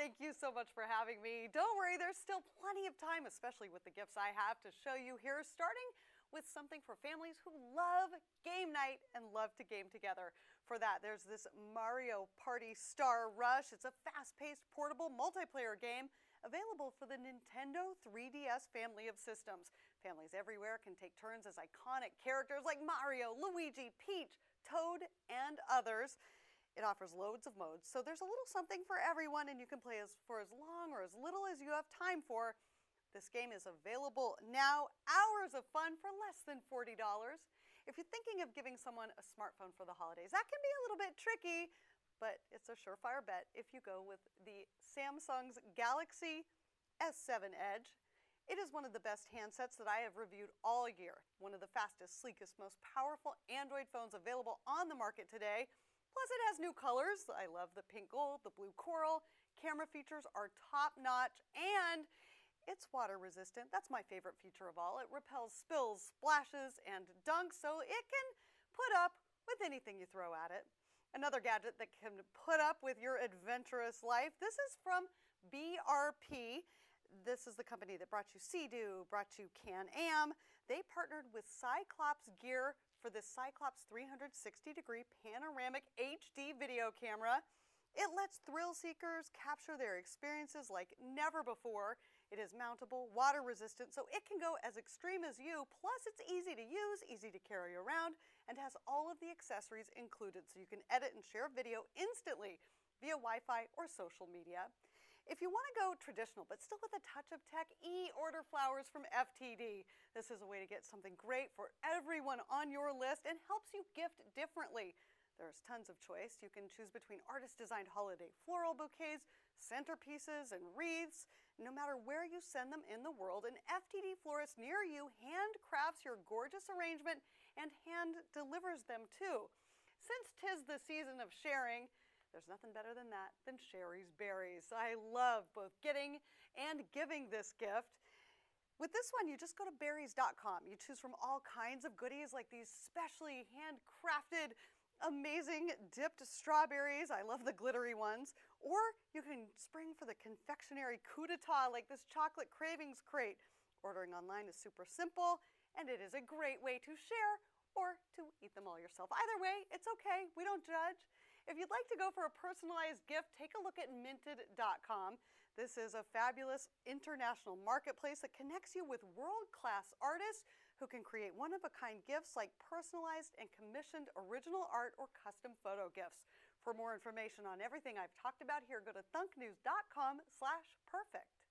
Thank you so much for having me. Don't worry, there's still plenty of time, especially with the gifts I have to show you here, starting with something for families who love game night and love to game together. For that, there's this Mario Party Star Rush. It's a fast-paced, portable multiplayer game available for the Nintendo 3DS family of systems. Families everywhere can take turns as iconic characters like Mario, Luigi, Peach, Toad, and others. It offers loads of modes, so there's a little something for everyone, and you can play for as long or as little as you have time for. This game is available now. Hours of fun for less than $40. If you're thinking of giving someone a smartphone for the holidays, that can be a little bit tricky, but it's a surefire bet if you go with the Samsung's Galaxy S7 Edge. It is one of the best handsets that I have reviewed all year, one of the fastest, sleekest, most powerful Android phones available on the market today. Plus, it has new colors. I love the pink gold, the blue coral. Camera features are top-notch, and it's water-resistant. That's my favorite feature of all. It repels spills, splashes, and dunks, so it can put up with anything you throw at it. Another gadget that can put up with your adventurous life. This is from BRP. This is the company that brought you Sea-Doo, brought you Can-Am. They partnered with Cyclops Gear for this Cyclops 360-degree Panoramic HD Video Camera. It lets thrill seekers capture their experiences like never before. It is mountable, water resistant, so it can go as extreme as you. Plus, it's easy to use, easy to carry around, and has all of the accessories included, so you can edit and share video instantly via Wi-Fi or social media. If you want to go traditional, but still with a touch of tech, order flowers from FTD. This is a way to get something great for everyone on your list and helps you gift differently. There's tons of choice. You can choose between artist-designed holiday floral bouquets, centerpieces, and wreaths. No matter where you send them in the world, an FTD florist near you handcrafts your gorgeous arrangement and hand-delivers them, too. Since 'tis the season of sharing, there's nothing better than that than Shari's Berries. I love both getting and giving this gift. With this one, you just go to berries.com. You choose from all kinds of goodies like these specially handcrafted amazing dipped strawberries. I love the glittery ones. Or you can spring for the confectionery coup d'etat like this chocolate cravings crate. Ordering online is super simple, and it is a great way to share or to eat them all yourself. Either way, it's okay. We don't judge. If you'd like to go for a personalized gift, take a look at minted.com. This is a fabulous international marketplace that connects you with world-class artists who can create one-of-a-kind gifts like personalized and commissioned original art or custom photo gifts. For more information on everything I've talked about here, go to thunknews.com/perfect.